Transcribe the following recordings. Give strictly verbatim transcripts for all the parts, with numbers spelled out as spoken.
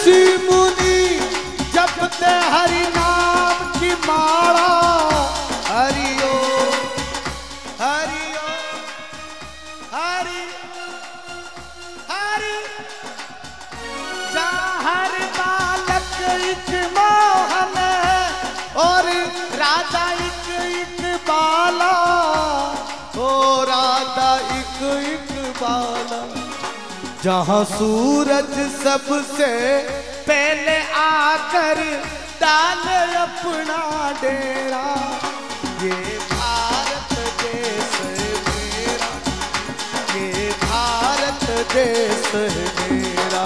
ऋषि मुनि जपते हरि नाम की माला। हरि ओम हरि ओम हरि हरि हर बालक एक मोहन और राधा एक एक बाला। ओ राधा एक एक बाला जहाँ सूरज सबसे पहले आकर डाल अपना डेरा। ये भारत देश मेरा, ये भारत देश मेरा।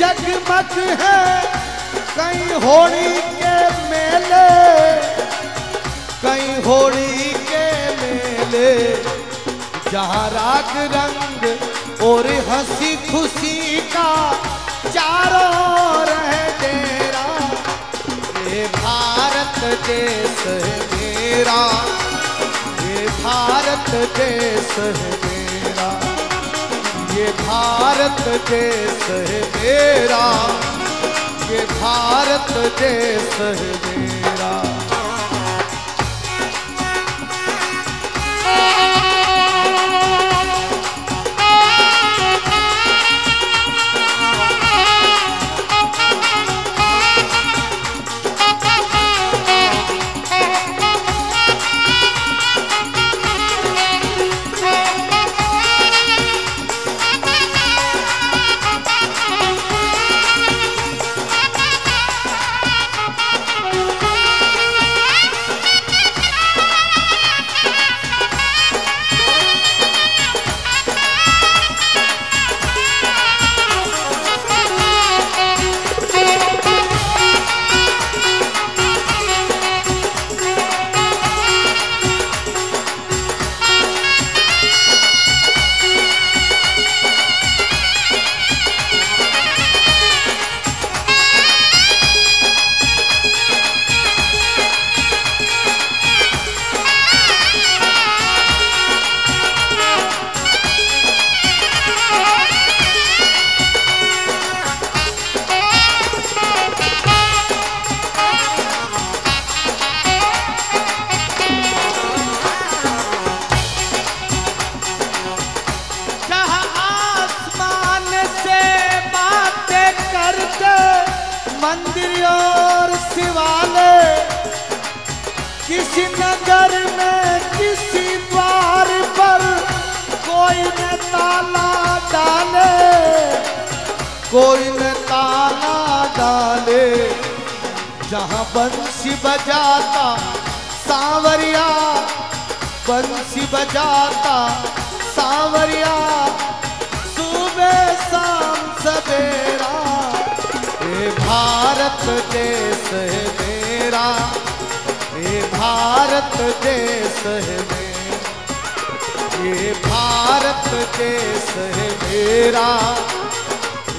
जगमग है कहीं होली के मेले, कहीं होली के मेले जहाँ राग रंग और हंसी खुशी का चारों रहे डेरा। ये भारत देश है मेरा, ये भारत देश है मेरा। ये भारत देश है मेरा, ये भारत देश है मेरा। मंदिर और शिवालय किसी नगर में किसी द्वार पर कोई न ताला डाले कोई न ताला डाले। जहाँ बंसी बजाता सांवरिया बंसी बजाता सांवरिया सुबह शाम सवेरा। ये भारत देश है मेरा ये भारत देश है मेरा ये भारत देश है मेरा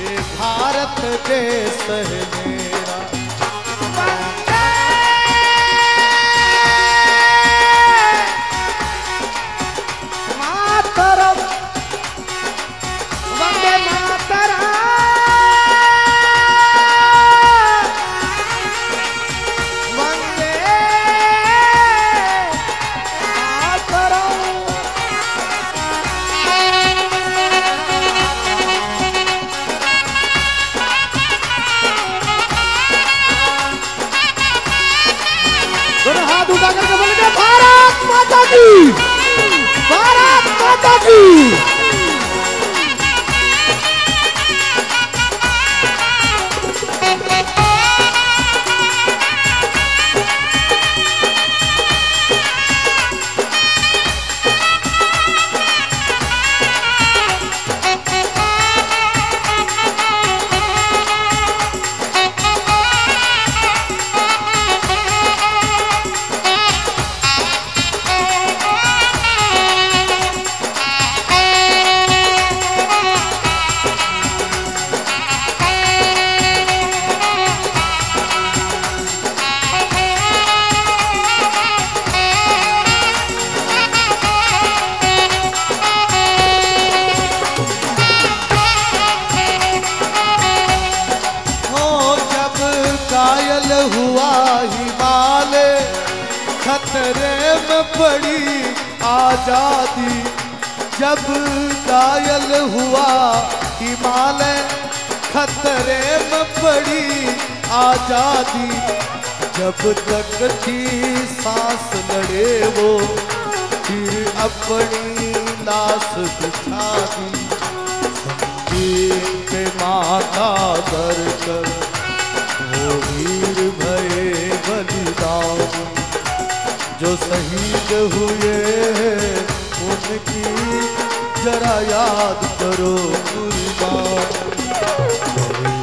ये भारत देश है मेरा। भारत माता की। आजादी जब घायल हुआ हिमालय खतरे में पड़ी आजादी। जब तक थी सांस लड़े वो फिर अपनी लाश बिछा दी संगीत पे माथा भर कर वो वीर भये बलिदान। जो शहीद हुए उनकी जरा याद करो कुर्बान।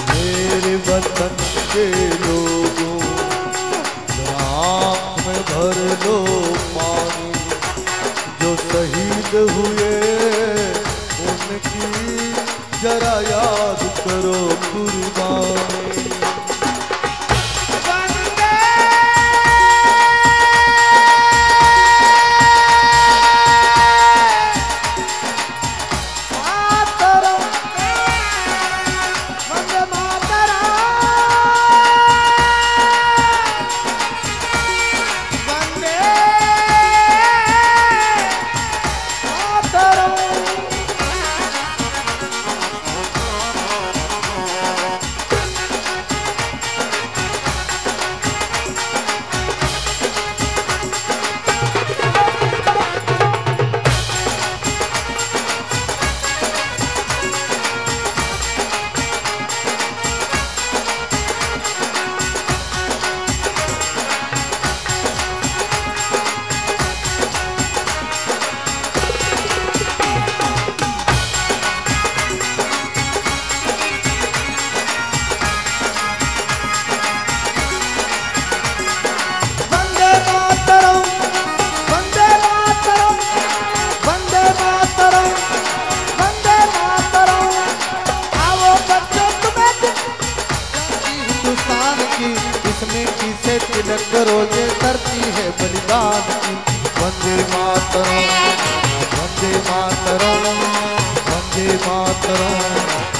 मेरे वतन के लोगों आँख में भर लो पानी। जो शहीद हुए उनकी जरा याद करो कुर्बान। वंदे मातरम वंदे मातरम